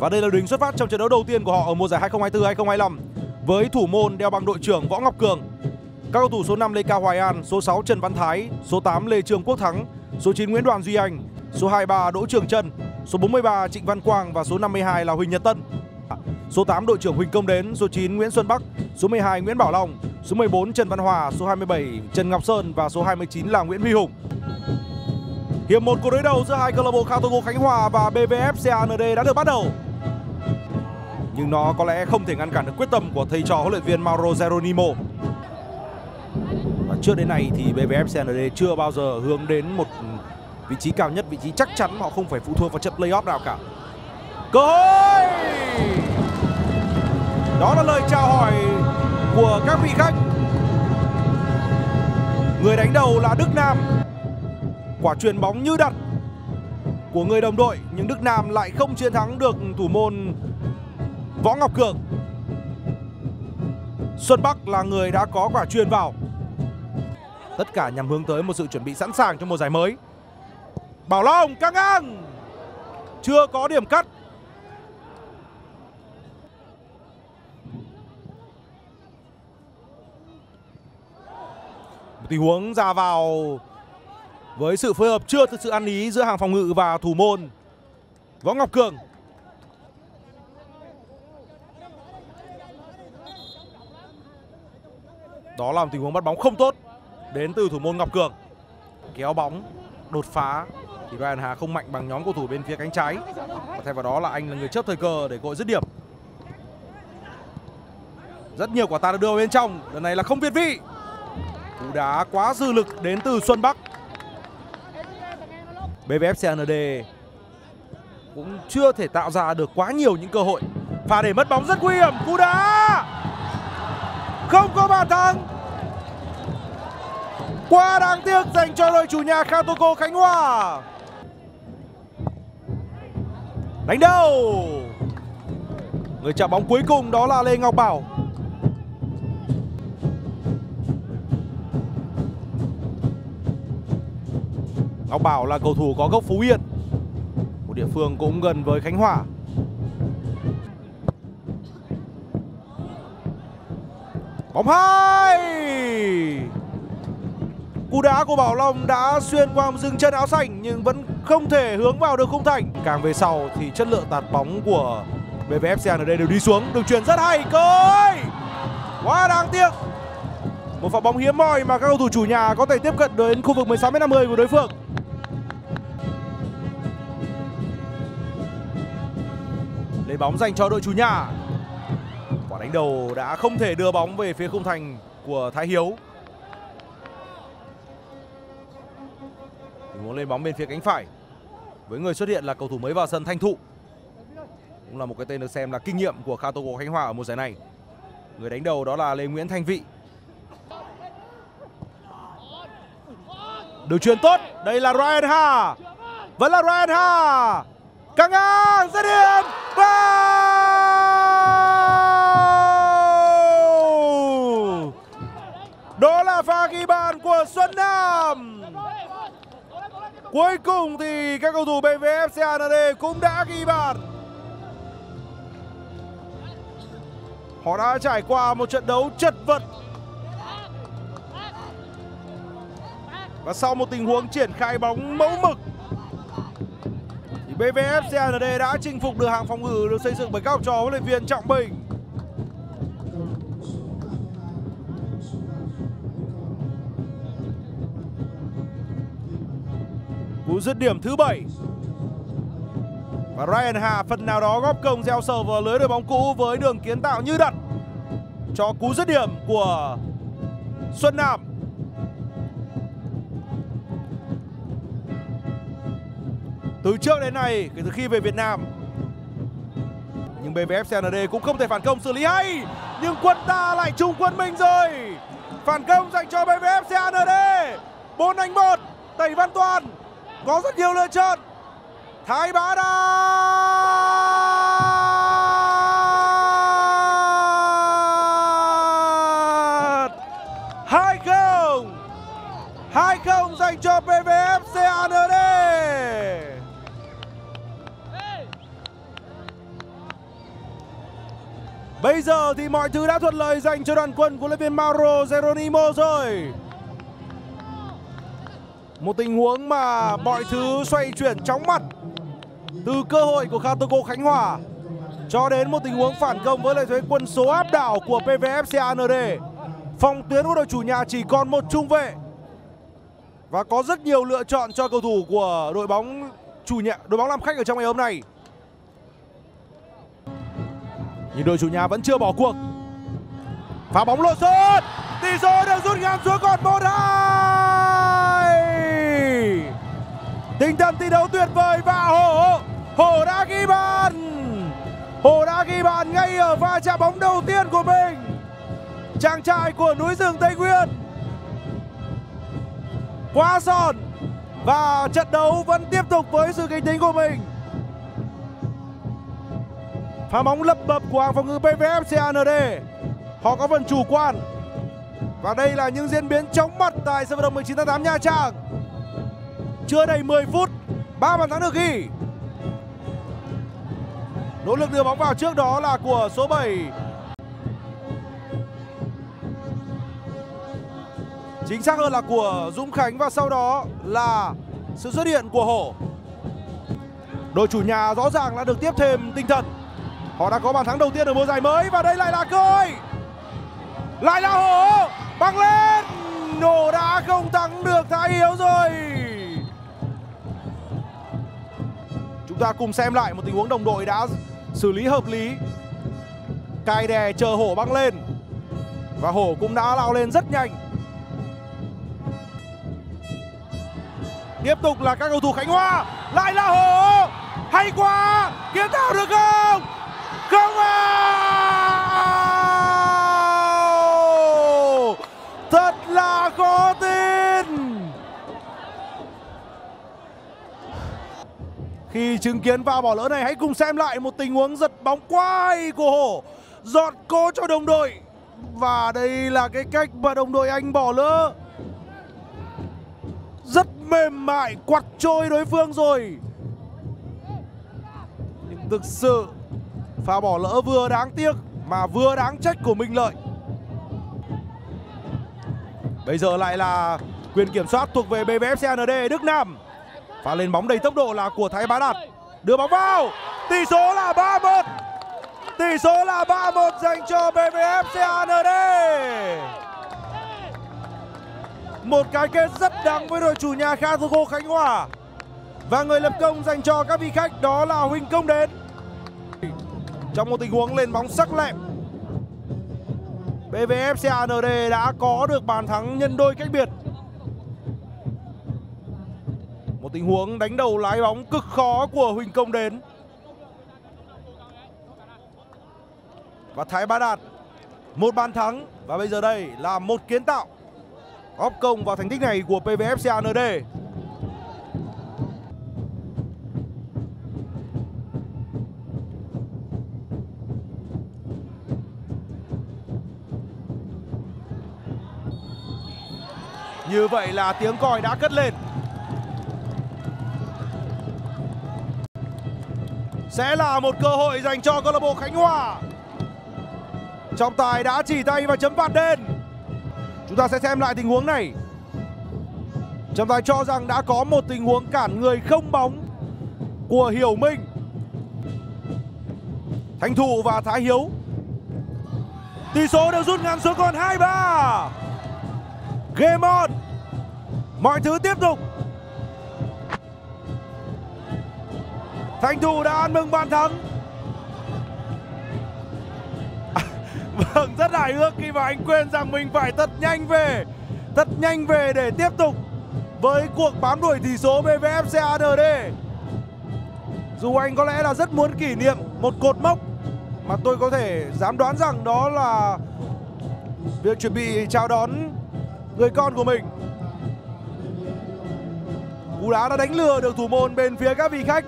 Và đây là đội hình xuất phát trong trận đấu đầu tiên của họ ở mùa giải 2024-2025 với thủ môn đeo băng đội trưởng Võ Ngọc Cường. Các cầu thủ số 5 Lê Cao Hoài An, số 6 Trần Văn Thái, số 8 Lê Trường Quốc Thắng, số 9 Nguyễn Đoàn Duy Anh, số 23 Đỗ Trường Chân, số 43 Trịnh Văn Quang và số 52 là Huỳnh Nhật Tân. Số 8 đội trưởng Huỳnh Công Đến, số 9 Nguyễn Xuân Bắc, số 12 Nguyễn Bảo Long, số 14 Trần Văn Hòa, số 27 Trần Ngọc Sơn và số 29 là Nguyễn Huy Hùng. Hiệp 1 của đối đầu giữa hai câu lạc bộ Khao Tô Gỗ Khánh Hòa và PVF-CAND đã được bắt đầu. Nhưng nó có lẽ không thể ngăn cản được quyết tâm của thầy trò huấn luyện viên Mauro Geronimo. Và trước đến nay thì PVF-CAND chưa bao giờ hướng đến một vị trí cao nhất, vị trí chắc chắn, họ không phải phụ thuộc vào trận playoff nào cả. Cơ hội! Đó là lời chào hỏi của các vị khách. Người đánh đầu là Đức Nam. Quả chuyền bóng như đặt của người đồng đội, nhưng Đức Nam lại không chiến thắng được thủ môn Võ Ngọc Cường. Xuân Bắc là người đã có quả chuyền vào. Tất cả nhằm hướng tới một sự chuẩn bị sẵn sàng cho mùa giải mới. Bảo Long căng ngang, chưa có điểm cắt. Tình huống ra vào với sự phối hợp chưa thực sự ăn ý giữa hàng phòng ngự và thủ môn Võ Ngọc Cường. Đó là một tình huống bắt bóng không tốt đến từ thủ môn Ngọc Cường. Kéo bóng, đột phá thì Ryan Hà không mạnh bằng nhóm cầu thủ bên phía cánh trái. Và thay vào đó là anh là người chớp thời cơ để gội dứt điểm. Rất nhiều quả tạt được đưa vào bên trong, lần này là không việt vị. Cú đá quá dư lực đến từ Xuân Bắc. PVF-CAND cũng chưa thể tạo ra được quá nhiều những cơ hội. Pha để mất bóng rất nguy hiểm, cú đá không có bàn thắng. Quá đáng tiếc dành cho đội chủ nhà Khao Tô Gỗ Khánh Hòa. Đánh đầu, người chạm bóng cuối cùng đó là Lê Ngọc Bảo. Ngọc Bảo là cầu thủ có gốc Phú Yên, một địa phương cũng gần với Khánh Hòa. Bóng hai, cú đá của Bảo Long đã xuyên qua một dừng chân áo xanh nhưng vẫn không thể hướng vào được khung thành. Càng về sau thì chất lượng tạt bóng của PVF-CAND đều đi xuống. Đường chuyền rất hay, coi quá đáng tiếc. Một pha bóng hiếm hoi mà các cầu thủ chủ nhà có thể tiếp cận đến khu vực 16m50 của đối phương. Lấy bóng dành cho đội chủ nhà. Quả đánh đầu đã không thể đưa bóng về phía khung thành của Thái Hiếu. Tình huống lên bóng bên phía cánh phải, với người xuất hiện là cầu thủ mới vào sân Thanh Thụ. Cũng là một cái tên được xem là kinh nghiệm của Khao Tô Gỗ Khánh Hòa ở mùa giải này. Người đánh đầu đó là Lê Nguyễn Thanh Vị. Đường chuyền tốt, đây là Ryan Hà. Vẫn là Ryan Hà. Căng ngang, dứt điểm. Wow! Đó là pha ghi bàn của Xuân Nam. Cuối cùng thì các cầu thủ PVF-CAND cũng đã ghi bàn. Họ đã trải qua một trận đấu chật vật. Và sau một tình huống triển khai bóng mẫu mực thì PVF-CAND đã chinh phục được hàng phòng ngự được xây dựng bởi các học trò huấn luyện viên Trọng Bình. Cú dứt điểm thứ 7 và Ryan Hà phần nào đó góp công gieo sờ vào lưới đội bóng cũ với đường kiến tạo như đặt cho cú dứt điểm của Xuân Nam. Từ trước đến nay, kể từ khi về Việt Nam, nhưng PVF-CAND cũng không thể phản công xử lý hay. Nhưng quân ta lại trùng quân mình rồi. Phản công dành cho PVF-CAND. 4-1, Tẩy Văn Toàn có rất nhiều lựa chọn. Thái Bá Đạt. 2-0 dành cho PVF-CAND. Bây giờ thì mọi thứ đã thuận lợi dành cho đoàn quân của luyện viên Mauro Geronimo rồi. Một tình huống mà mọi thứ xoay chuyển chóng mặt, từ cơ hội của Khatoco Khánh Hòa cho đến một tình huống phản công với lợi thế quân số áp đảo của PVF-CAND. Phòng tuyến của đội chủ nhà chỉ còn một trung vệ và có rất nhiều lựa chọn cho cầu thủ của đội bóng chủ nhà, đội bóng làm khách ở trong ngày hôm nay. Nhưng đội chủ nhà vẫn chưa bỏ cuộc. Phá bóng lộn xộn, tỷ số được rút ngắn xuống còn 1-2. Tinh thần thi đấu tuyệt vời và Hồ đã ghi bàn. Hồ đã ghi bàn ngay ở pha chạm bóng đầu tiên của mình. Chàng trai của núi rừng Tây Nguyên quá giòn và trận đấu vẫn tiếp tục với sự kịch tính của mình. Pha bóng lấp bập của hàng phòng ngự PVF-CAND, họ có phần chủ quan. Và đây là những diễn biến chóng mặt tại sân vận động 19 tháng 8 Nha Trang. Chưa đầy 10 phút, 3 bàn thắng được ghi. Nỗ lực đưa bóng vào trước đó là của số 7. Chính xác hơn là của Dũng Khánh và sau đó là sự xuất hiện của Hổ. Đội chủ nhà rõ ràng đã được tiếp thêm tinh thần. Họ đã có bàn thắng đầu tiên ở mùa giải mới và đây lại là cơ hội. Lại là Hổ, băng lên. Nổ đã không thắng được Thái Hiếu rồi. Chúng ta cùng xem lại một tình huống đồng đội đã xử lý hợp lý. Cai đè chờ Hổ băng lên và Hổ cũng đã lao lên rất nhanh. Tiếp tục là các cầu thủ Khánh Hòa. Lại là Hổ, hay quá, kiến tạo được không? Không vào. Thật là khó tin. Khi chứng kiến pha bỏ lỡ này, hãy cùng xem lại một tình huống giật bóng quá hay của Hổ, dọt cố cho đồng đội. Và đây là cái cách mà đồng đội anh bỏ lỡ, rất mềm mại, quạt trôi đối phương rồi. Nhưng thực sự pha bỏ lỡ vừa đáng tiếc mà vừa đáng trách của Minh Lợi. Bây giờ lại là quyền kiểm soát thuộc về PVF-CAND. Đức Nam pha lên bóng đầy tốc độ là của Thái Bá Đạt, đưa bóng vào. Tỷ số là 3-1. Tỷ số là 3-1 dành cho PVF-CAND. Một cái kết rất đáng với đội chủ nhà Khatoco Khánh Hòa. Và người lập công dành cho các vị khách đó là Huỳnh Công Đến. Trong một tình huống lên bóng sắc lẹm, PVF-CAND đã có được bàn thắng nhân đôi cách biệt. Một tình huống đánh đầu lái bóng cực khó của Huỳnh Công Đến. Và Thái Bá Đạt một bàn thắng. Và bây giờ đây là một kiến tạo góp công vào thành tích này của PVF-CAND. Như vậy là tiếng còi đã cất lên. Sẽ là một cơ hội dành cho câu lạc bộ Khánh Hòa. Trọng tài đã chỉ tay và chấm phạt đền. Chúng ta sẽ xem lại tình huống này. Trọng tài cho rằng đã có một tình huống cản người không bóng của Hiểu Minh, Thanh Thụ và Thái Hiếu. Tỷ số được rút ngắn xuống còn 2-3. Game on. Mọi thứ tiếp tục. Thanh Thụ đã ăn mừng bàn thắng. Vâng, rất hài hước khi mà anh quên rằng mình phải thật nhanh về để tiếp tục với cuộc bám đuổi tỷ số PVF-CAND. Dù anh có lẽ là rất muốn kỷ niệm một cột mốc mà tôi có thể dám đoán rằng đó là việc chuẩn bị chào đón người con của mình. Cú đá đã đánh lừa được thủ môn bên phía các vị khách.